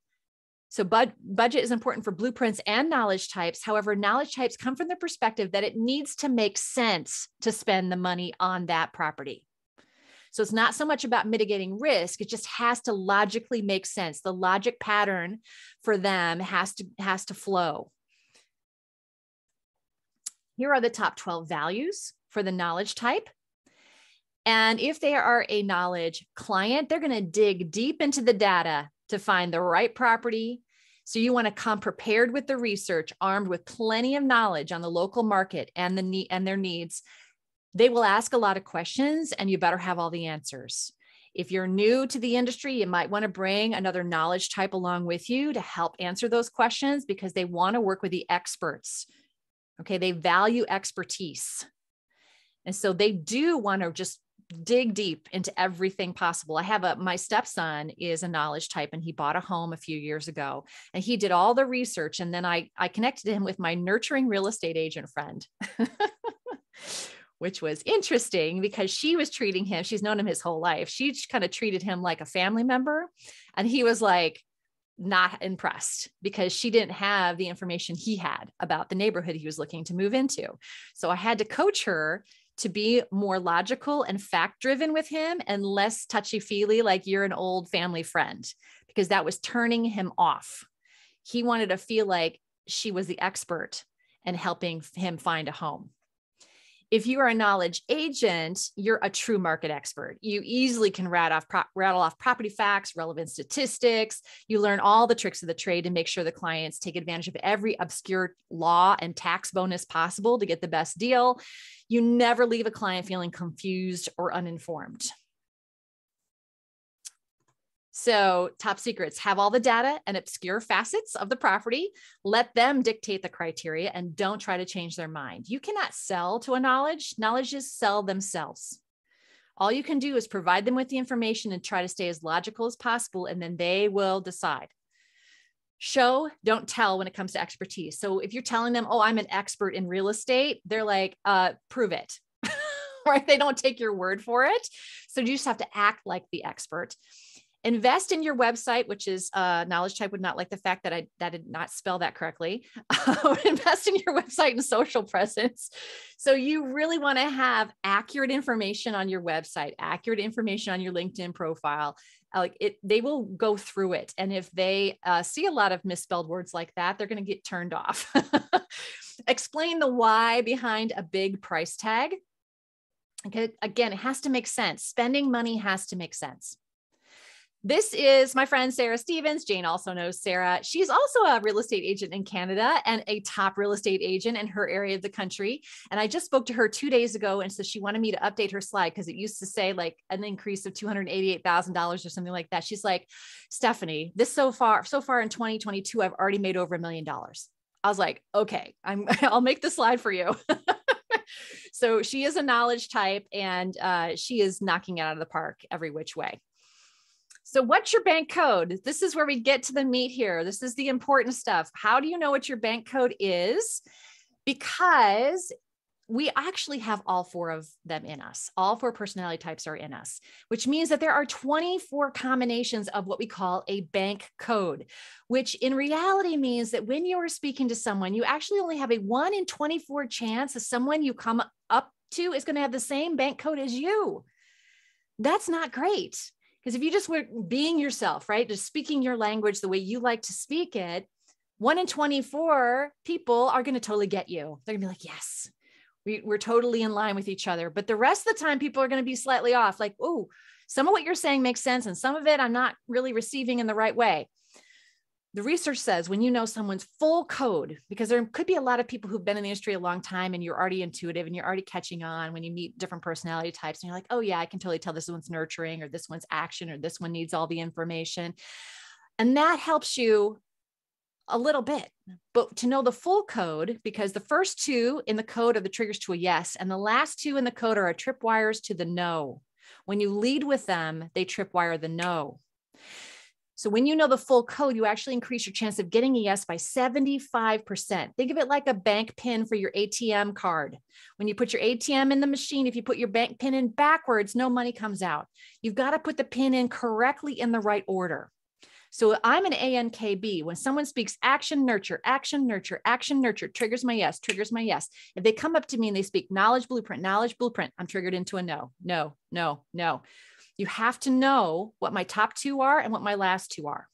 So bud budget is important for blueprints and knowledge types. However, knowledge types come from the perspective that it needs to make sense to spend the money on that property. So it's not so much about mitigating risk. It just has to logically make sense. The logic pattern for them has to, has to flow. Here are the top twelve values for the knowledge type. And if they are a knowledge client, they're going to dig deep into the data to find the right property. So you want to come prepared with the research, armed with plenty of knowledge on the local market and the need and their needs. They will ask a lot of questions, and you better have all the answers. If you're new to the industry, you might want to bring another knowledge type along with you to help answer those questions, because they want to work with the experts. Okay, they value expertise. And so they do want to just dig deep into everything possible. I have a, my stepson is a knowledge type, and he bought a home a few years ago, and he did all the research. And then I, I connected him with my nurturing real estate agent friend, which was interesting because she was treating him, she's known him his whole life. She kind of treated him like a family member. And he was like, not impressed, because she didn't have the information he had about the neighborhood he was looking to move into. So I had to coach her to be more logical and fact-driven with him and less touchy-feely, like you're an old family friend, because that was turning him off. He wanted to feel like she was the expert and helping him find a home. If you are a knowledge agent, you're a true market expert. You easily can rat off, rattle off property facts, relevant statistics. You learn all the tricks of the trade to make sure the clients take advantage of every obscure law and tax bonus possible to get the best deal. You never leave a client feeling confused or uninformed. So top secrets, have all the data and obscure facets of the property. Let them dictate the criteria and don't try to change their mind. You cannot sell to a knowledge. Knowledges sell themselves. All you can do is provide them with the information and try to stay as logical as possible, and then they will decide. Show, don't tell when it comes to expertise. So if you're telling them, oh, I'm an expert in real estate, they're like, uh, prove it, right? They don't take your word for it. So you just have to act like the expert. Invest in your website, which is uh, knowledge type would not like the fact that I that did not spell that correctly. Invest in your website and social presence. So you really want to have accurate information on your website, accurate information on your LinkedIn profile. Like it, they will go through it, and if they uh, see a lot of misspelled words like that, they're going to get turned off. Explain the why behind a big price tag. Okay, again, it has to make sense. Spending money has to make sense. This is my friend, Sarah Stevens. Jane also knows Sarah. She's also a real estate agent in Canada and a top real estate agent in her area of the country. And I just spoke to her two days ago. And so she wanted me to update her slide because it used to say like an increase of two hundred eighty-eight thousand dollars or something like that. She's like, Stephanie, this so far, so far in twenty twenty-two, I've already made over a million dollars. I was like, okay, I'm, I'll make the slide for you. So she is a knowledge type, and uh, she is knocking it out of the park every which way. So what's your bank code? This is where we get to the meat here. This is the important stuff. How do you know what your bank code is? Because we actually have all four of them in us. All four personality types are in us, which means that there are twenty-four combinations of what we call a bank code, which in reality means that when you are speaking to someone, you actually only have a one in twenty-four chance that someone you come up to is going to have the same bank code as you. That's not great. Because if you just were being yourself, right, just speaking your language the way you like to speak it, one in twenty-four people are going to totally get you. They're going to be like, yes, we, we're totally in line with each other. But the rest of the time, people are going to be slightly off, like, oh, some of what you're saying makes sense, and some of it I'm not really receiving in the right way. The research says when you know someone's full code, because there could be a lot of people who've been in the industry a long time and you're already intuitive and you're already catching on when you meet different personality types and you're like, oh yeah, I can totally tell this one's nurturing or this one's action or this one needs all the information. And that helps you a little bit, but to know the full code, because the first two in the code are the triggers to a yes, and the last two in the code are our tripwires to the no. When you lead with them, they tripwire the no. So when you know the full code, you actually increase your chance of getting a yes by seventy-five percent. Think of it like a bank pin for your A T M card. When you put your A T M in the machine, if you put your bank pin in backwards, no money comes out. You've got to put the pin in correctly in the right order. So I'm an A N K B. When someone speaks action, nurture, action, nurture, action, nurture, triggers my yes, triggers my yes. If they come up to me and they speak knowledge, blueprint, knowledge, blueprint, I'm triggered into a no, no, no, no. You have to know what my top two are and what my last two are.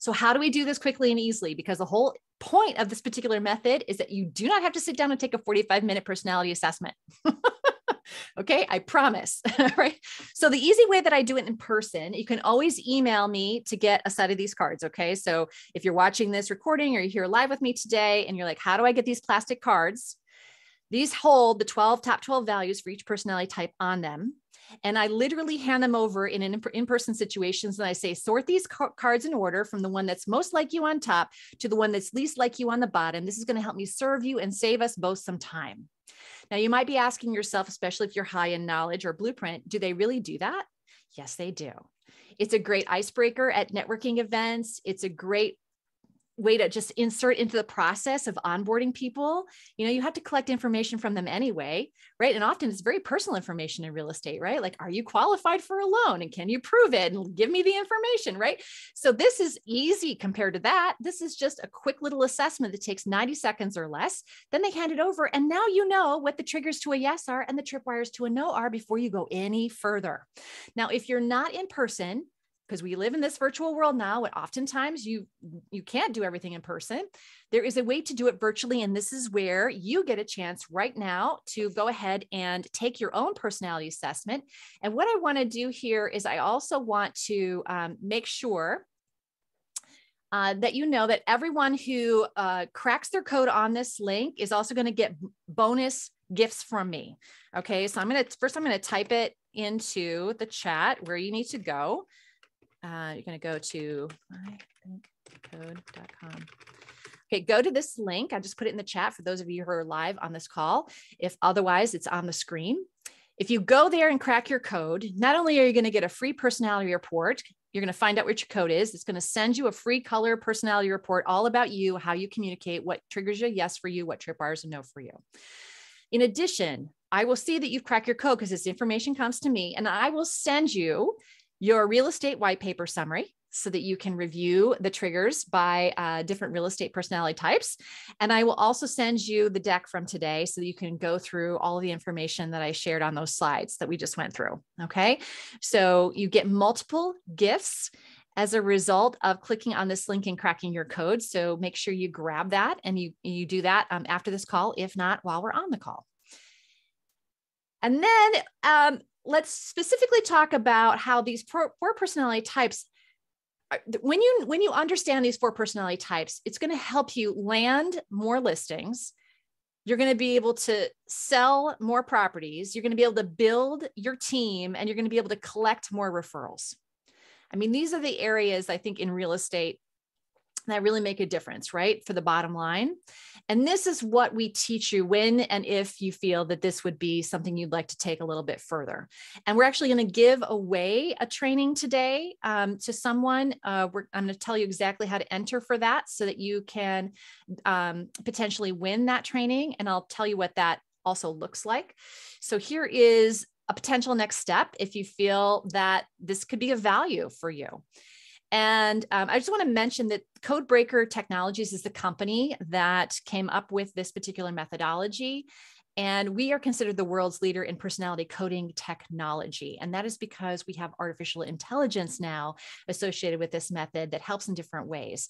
So how do we do this quickly and easily? Because the whole point of this particular method is that you do not have to sit down and take a forty-five minute personality assessment. Okay, I promise, right? So the easy way that I do it in person, you can always email me to get a set of these cards, okay? So if you're watching this recording or you're here live with me today and you're like, how do I get these plastic cards? These hold the twelve top twelve values for each personality type on them. And I literally hand them over in an in-person situations. And I say, sort these car- cards in order from the one that's most like you on top to the one that's least like you on the bottom. This is going to help me serve you and save us both some time. Now, you might be asking yourself, especially if you're high in knowledge or blueprint, do they really do that? Yes, they do. It's a great icebreaker at networking events. It's a great way to just insert into the process of onboarding people. You know, you have to collect information from them anyway, right? And often it's very personal information in real estate, right? Like, are you qualified for a loan and can you prove it and give me the information, right? So this is easy compared to that. This is just a quick little assessment that takes ninety seconds or less. Then they hand it over. And now you know what the triggers to a yes are and the tripwires to a no are before you go any further. Now, if you're not in person, because we live in this virtual world now, and oftentimes you, you can't do everything in person. There is a way to do it virtually. And this is where you get a chance right now to go ahead and take your own personality assessment. And what I want to do here is I also want to um, make sure uh, that you know that everyone who uh, cracks their code on this link is also going to get bonus gifts from me. Okay, so I'm going to, first I'm going to type it into the chat where you need to go. Uh, you're going to go to my think code dot com. Okay, go to this link. I just put it in the chat for those of you who are live on this call. If otherwise, it's on the screen. If you go there and crack your code, not only are you going to get a free personality report, you're going to find out what your code is. It's going to send you a free color personality report all about you, how you communicate, what triggers a yes for you, what tripwires a no for you. In addition, I will see that you've cracked your code because this information comes to me, and I will send you your real estate white paper summary so that you can review the triggers by uh, different real estate personality types. And I will also send you the deck from today so that you can go through all the information that I shared on those slides that we just went through, okay? So you get multiple gifts as a result of clicking on this link and cracking your code. So make sure you grab that and you, you do that um, after this call, if not while we're on the call. And then, um, let's specifically talk about how these four personality types, when you, when you understand these four personality types, it's going to help you land more listings. You're going to be able to sell more properties. You're going to be able to build your team, and you're going to be able to collect more referrals. I mean, these are the areas I think in real estate that really make a difference, right, for the bottom line. And this is what we teach you when and if you feel that this would be something you'd like to take a little bit further. And we're actually going to give away a training today um, to someone. Uh, we're, I'm going to tell you exactly how to enter for that so that you can um, potentially win that training. And I'll tell you what that also looks like. So here is a potential next step if you feel that this could be of value for you. And um, I just want to mention that Codebreaker Technologies is the company that came up with this particular methodology. And we are considered the world's leader in personality coding technology. And that is because we have artificial intelligence now associated with this method that helps in different ways.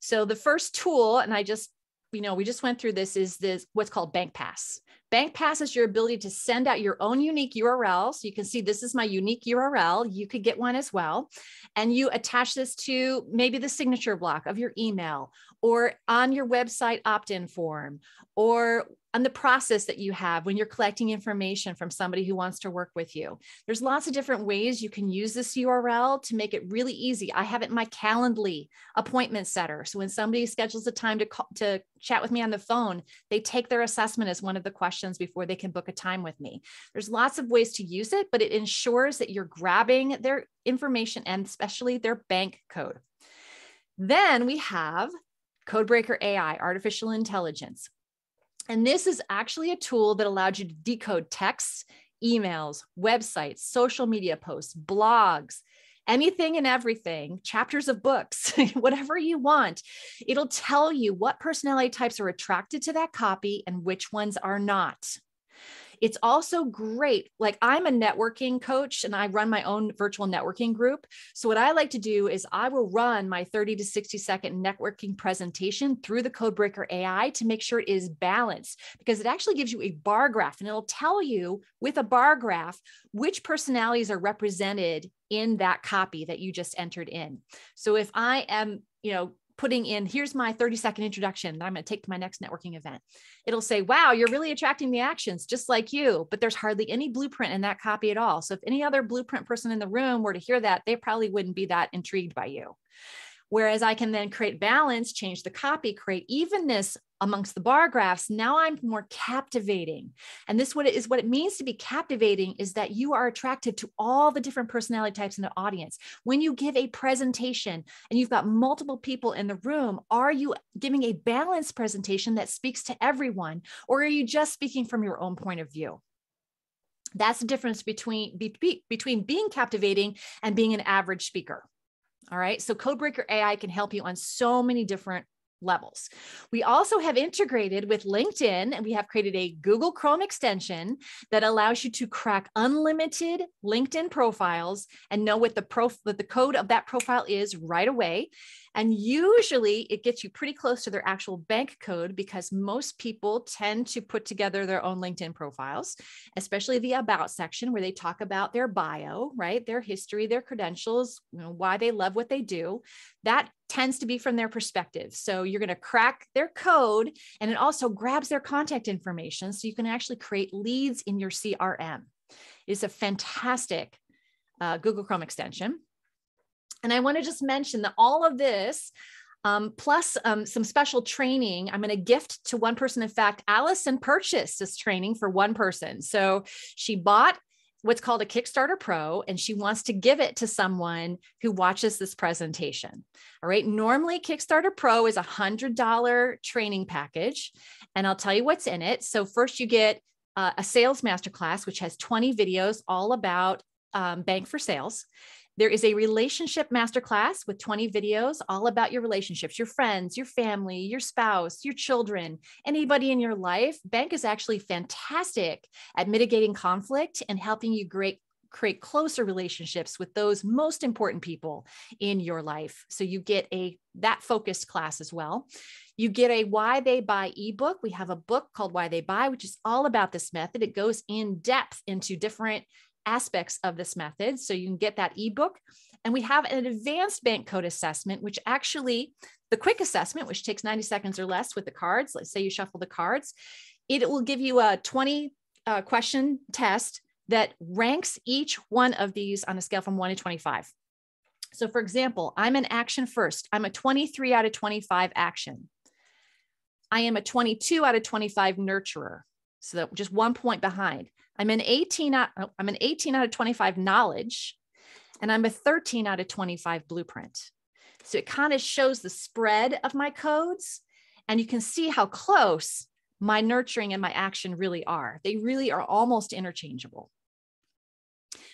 So the first tool, and I just, you know, we just went through this, is this what's called Bank Pass. Bank Pass is your ability to send out your own unique U R L. So you can see this is my unique U R L. You could get one as well. And you attach this to maybe the signature block of your email or on your website opt-in form or on the process that you have when you're collecting information from somebody who wants to work with you. There's lots of different ways you can use this U R L to make it really easy. I have it in my Calendly appointment setter. So when somebody schedules a time to call, to chat with me on the phone, they take their assessment as one of the questions before they can book a time with me. There's lots of ways to use it, but it ensures that you're grabbing their information and especially their bank code. Then we have Codebreaker A I, artificial intelligence. And this is actually a tool that allowed you to decode texts, emails, websites, social media posts, blogs, anything and everything, chapters of books, whatever you want. It'll tell you what personality types are attracted to that copy and which ones are not. It's also great. Like, I'm a networking coach and I run my own virtual networking group. So what I like to do is I will run my thirty to sixty second networking presentation through the Codebreaker A I to make sure it is balanced, because it actually gives you a bar graph and it'll tell you with a bar graph which personalities are represented in that copy that you just entered in. So if I am, you know, putting in, here's my thirty second introduction that I'm going to take to my next networking event, it'll say, wow, you're really attracting the actions just like you, but there's hardly any blueprint in that copy at all. So if any other blueprint person in the room were to hear that, they probably wouldn't be that intrigued by you. Whereas I can then create balance, change the copy, create evenness amongst the bar graphs. Now I'm more captivating. And this what it is what it means to be captivating is that you are attractive to all the different personality types in the audience. When you give a presentation and you've got multiple people in the room, are you giving a balanced presentation that speaks to everyone? Or are you just speaking from your own point of view? That's the difference between, be, between being captivating and being an average speaker. All right, so Codebreaker A I can help you on so many different levels. We also have integrated with LinkedIn, and we have created a Google Chrome extension that allows you to crack unlimited LinkedIn profiles and know what the prof- what the code of that profile is right away. And usually it gets you pretty close to their actual bank code, because most people tend to put together their own LinkedIn profiles, especially the about section where they talk about their bio, right? Their history, their credentials, you know, why they love what they do. That tends to be from their perspective. So you're going to crack their code, and it also grabs their contact information so you can actually create leads in your C R M. It's a fantastic uh, Google Chrome extension. And I want to just mention that all of this, um, plus um, some special training, I'm going to gift to one person. In fact, Allison purchased this training for one person. So she bought what's called a Kickstarter Pro, and she wants to give it to someone who watches this presentation. All right. Normally Kickstarter Pro is a hundred dollar training package, and I'll tell you what's in it. So first you get uh, a sales masterclass, which has twenty videos all about um, Bank for Sales. There is a relationship masterclass with twenty videos all about your relationships, your friends, your family, your spouse, your children, anybody in your life. Bank is actually fantastic at mitigating conflict and helping you create, create closer relationships with those most important people in your life. So you get a that focused class as well. You get a Why They Buy ebook. We have a book called Why They Buy, which is all about this method. It goes in depth into different aspects of this method. So you can get that ebook. And we have an advanced bank code assessment, which actually the quick assessment, which takes ninety seconds or less with the cards. Let's say you shuffle the cards. It will give you a twenty uh, question test that ranks each one of these on a scale from one to twenty-five. So for example, I'm an action first. I'm a twenty-three out of twenty-five action. I am a twenty-two out of twenty-five nurturer. So that just one point behind. I'm an eighteen out, I'm an eighteen out of twenty-five knowledge, and I'm a thirteen out of twenty-five blueprint. So it kind of shows the spread of my codes, and you can see how close my nurturing and my action really are. They really are almost interchangeable.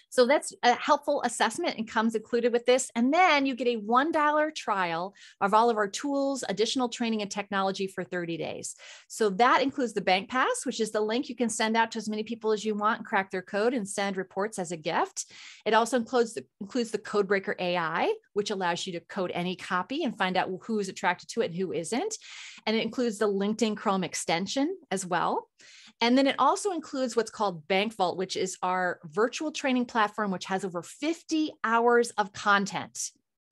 So that's a helpful assessment and comes included with this. And then you get a one dollar trial of all of our tools, additional training and technology for thirty days. So that includes the bank pass, which is the link you can send out to as many people as you want and crack their code and send reports as a gift. It also includes the, includes the Codebreaker A I, which allows you to code any copy and find out who is attracted to it and who isn't. And it includes the LinkedIn Chrome extension as well. And then it also includes what's called Bank Vault, which is our virtual training platform, which has over fifty hours of content,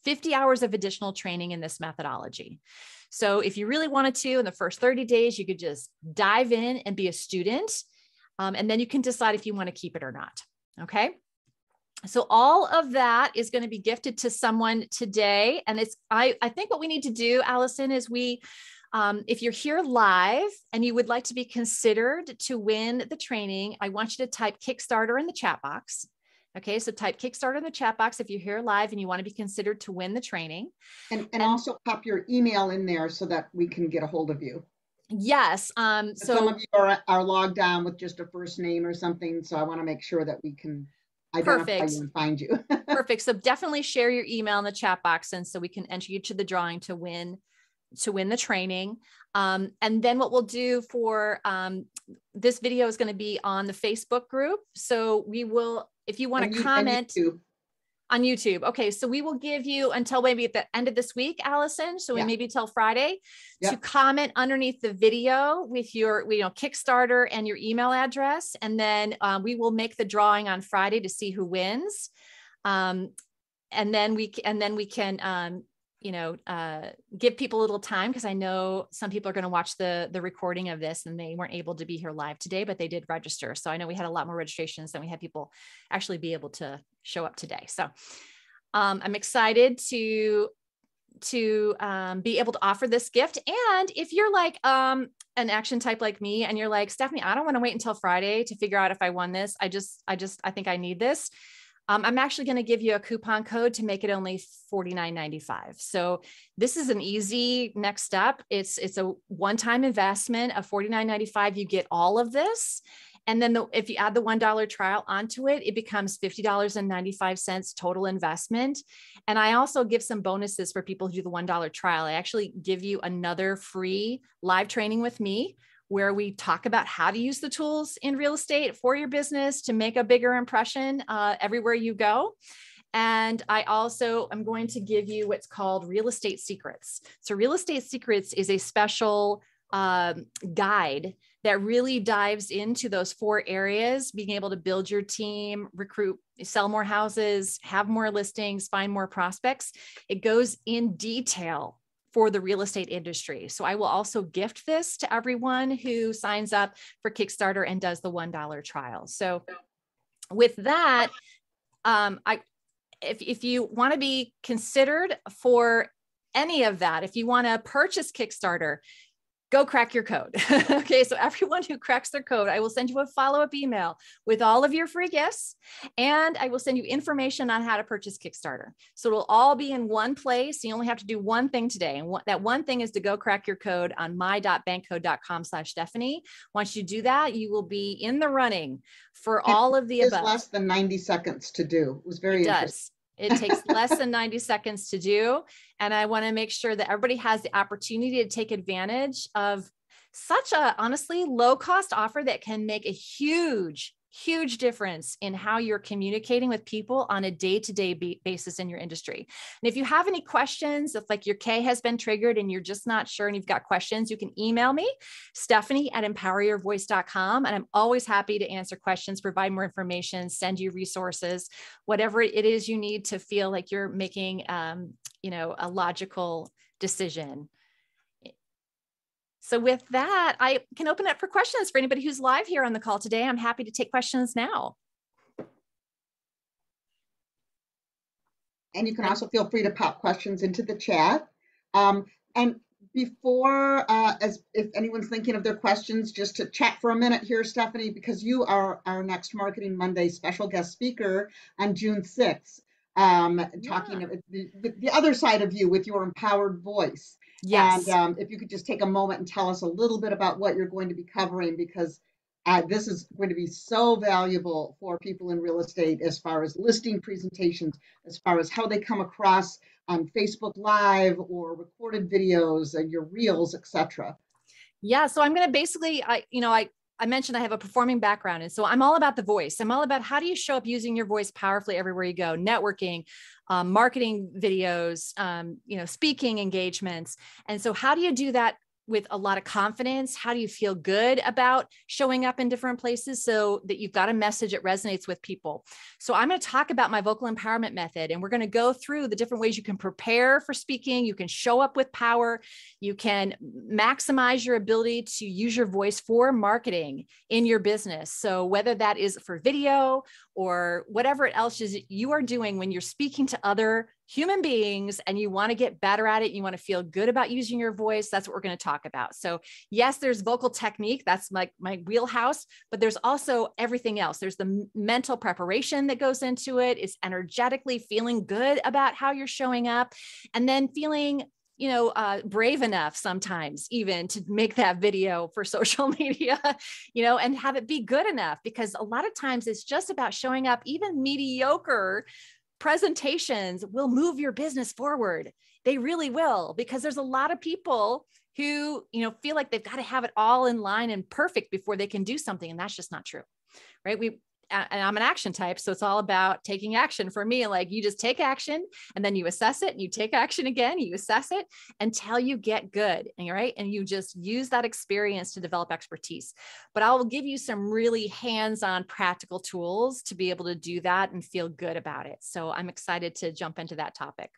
fifty hours of additional training in this methodology. So if you really wanted to, in the first thirty days, you could just dive in and be a student. Um, and then you can decide if you want to keep it or not. Okay. So all of that is going to be gifted to someone today. And it's, I, I think what we need to do, Allison, is we, Um, if you're here live and you would like to be considered to win the training, I want you to type Kickstarter in the chat box. Okay, so type Kickstarter in the chat box if you're here live and you want to be considered to win the training. And, and, and also pop your email in there so that we can get a hold of you. Yes. Um, so some of you are, are logged on with just a first name or something, so I want to make sure that we can identify Perfect. you and find you. Perfect. So definitely share your email in the chat box, and so we can enter you to the drawing to win to win the training. Um, and then what we'll do for um, this video is going to be on the Facebook group. So we will, if you want to comment YouTube. on YouTube. Okay. So we will give you until maybe at the end of this week, Allison. So yeah. we maybe till Friday yeah. to comment underneath the video with your, you know, Kickstarter and your email address. And then um, we will make the drawing on Friday to see who wins. Um, and then we, and then we can, um, you know, uh, give people a little time, because I know some people are going to watch the, the recording of this and they weren't able to be here live today, but they did register. So I know we had a lot more registrations than we had people actually be able to show up today. So um, I'm excited to, to um, be able to offer this gift. And if you're like um, an action type like me and you're like, Stephanie, I don't want to wait until Friday to figure out if I won this. I just, I just, I think I need this. Um, I'm actually going to give you a coupon code to make it only forty-nine ninety-five. So this is an easy next step. It's, it's a one-time investment of forty-nine ninety-five. You get all of this. And then the, if you add the one dollar trial onto it, it becomes fifty dollars and ninety-five cents total investment. And I also give some bonuses for people who do the one dollar trial. I actually give you another free live training with me, where we talk about how to use the tools in real estate for your business to make a bigger impression uh, everywhere you go. And I also am going to give you what's called Real Estate Secrets. So Real Estate Secrets is a special um, guide that really dives into those four areas: being able to build your team, recruit, sell more houses, have more listings, find more prospects. It goes in detail for the real estate industry. So I will also gift this to everyone who signs up for Kickstarter and does the one dollar trial. So with that, um, I, if, if you wanna be considered for any of that, if you wanna purchase Kickstarter, go crack your code. Okay, so everyone who cracks their code, I will send you a follow-up email with all of your free gifts, and I will send you information on how to purchase Kickstarter. So it'll all be in one place. You only have to do one thing today, and what, that one thing is to go crack your code on my dot bank code dot com slash Stephanie. Once you do that, you will be in the running for all of the above. It was less than ninety seconds to do. It was very it interesting. Does. It takes less than ninety seconds to do. And I want to make sure that everybody has the opportunity to take advantage of such a, honestly, low cost offer that can make a huge, huge difference in how you're communicating with people on a day-to-day basis in your industry. And if you have any questions, if like your K has been triggered and you're just not sure and you've got questions, you can email me, Stephanie at empower your voice dot com. And I'm always happy to answer questions, provide more information, send you resources, whatever it is you need to feel like you're making, um, you know, a logical decision. So with that, I can open up for questions for anybody who's live here on the call today. I'm happy to take questions now. And you can also feel free to pop questions into the chat. Um, and before, uh, as if anyone's thinking of their questions, just to chat for a minute here, Stephanie, because you are our next Marketing Monday special guest speaker on June sixth, um, yeah. talking about the, the other side of you with your empowered voice. Yes. And um, if you could just take a moment and tell us a little bit about what you're going to be covering, because uh, this is going to be so valuable for people in real estate as far as listing presentations, as far as how they come across on Facebook Live or recorded videos and your reels, et cetera. Yeah. So I'm going to basically, I, you know, I, I mentioned I have a performing background. And so I'm all about the voice. I'm all about how do you show up using your voice powerfully everywhere you go, networking, um, marketing videos, um, you know, speaking engagements. And so how do you do that with a lot of confidence? How do you feel good about showing up in different places so that you've got a message that resonates with people? So I'm going to talk about my vocal empowerment method, and we're going to go through the different ways you can prepare for speaking. You can show up with power. You can maximize your ability to use your voice for marketing in your business. So whether that is for video or whatever else is you are doing when you're speaking to other human beings and you want to get better at it, you want to feel good about using your voice, that's what we're going to talk about. So yes, there's vocal technique. That's like my, my wheelhouse, but there's also everything else. There's the mental preparation that goes into it. It's energetically feeling good about how you're showing up, and then feeling, you know, uh, brave enough sometimes even to make that video for social media, you know, and have it be good enough, because a lot of times it's just about showing up. Even mediocre presentations will move your business forward. They really will, because there's a lot of people who, you know, feel like they've got to have it all in line and perfect before they can do something. And that's just not true, right? We, and I'm an action type. So it's all about taking action for me. Like, you just take action and then you assess it and you take action again, you assess it until you get good. And right. And you just use that experience to develop expertise. But I will give you some really hands-on practical tools to be able to do that and feel good about it. So I'm excited to jump into that topic.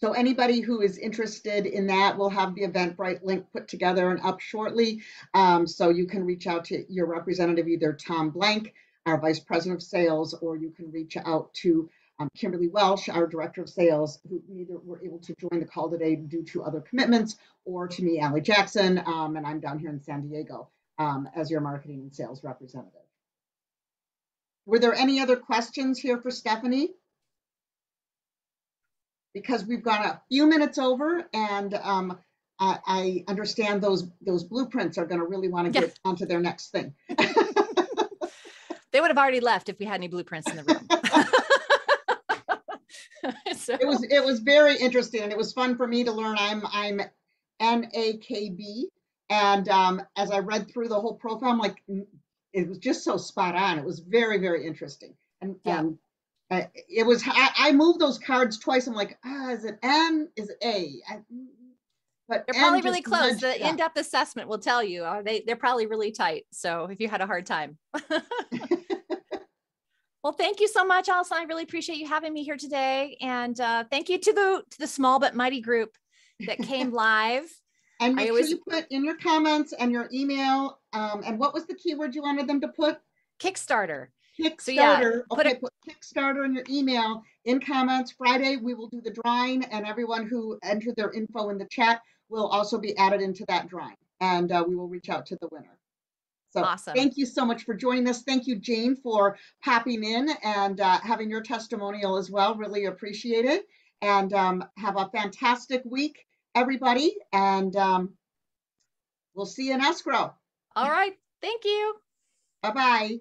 So anybody who is interested in that, will have the Eventbrite link put together and up shortly. Um, so you can reach out to your representative, either Tom Blank, our Vice President of Sales, or you can reach out to um, Kimberly Welsh, our Director of Sales, who neither were able to join the call today due to other commitments, or to me, Allie Jackson, um, and I'm down here in San Diego um, as your marketing and sales representative. Were there any other questions here for Stephanie? Because we've gone a few minutes over, and um, I, I understand those, those blueprints are going to really want to get yes. onto their next thing. They would have already left if we had any blueprints in the room. So. It was it was very interesting, and it was fun for me to learn. I'm I'm N A K B, and um, as I read through the whole profile, I'm like, it was just so spot on. It was very very interesting, and yeah. um, uh, it was. I, I moved those cards twice. I'm like, ah, is it N? Is it A? I, But they're probably really close. The in-depth assessment will tell you. Are they, they're probably really tight. So if you had a hard time. Well, thank you so much, Allison. I really appreciate you having me here today. And uh, thank you to the, to the small but mighty group that came live. And make I always... sure you put in your comments and your email. Um, and what was the keyword you wanted them to put? Kickstarter. Kickstarter. So yeah, put okay, a... put Kickstarter in your email, in comments. Friday, we will do the drawing, and everyone who entered their info in the chat will also be added into that drawing, and uh, we will reach out to the winner. So awesome. Thank you so much for joining us. Thank you, Jane, for popping in and uh, having your testimonial as well. Really appreciate it. And um, have a fantastic week, everybody. And um, we'll see you in escrow. All right. Thank you. Bye-bye.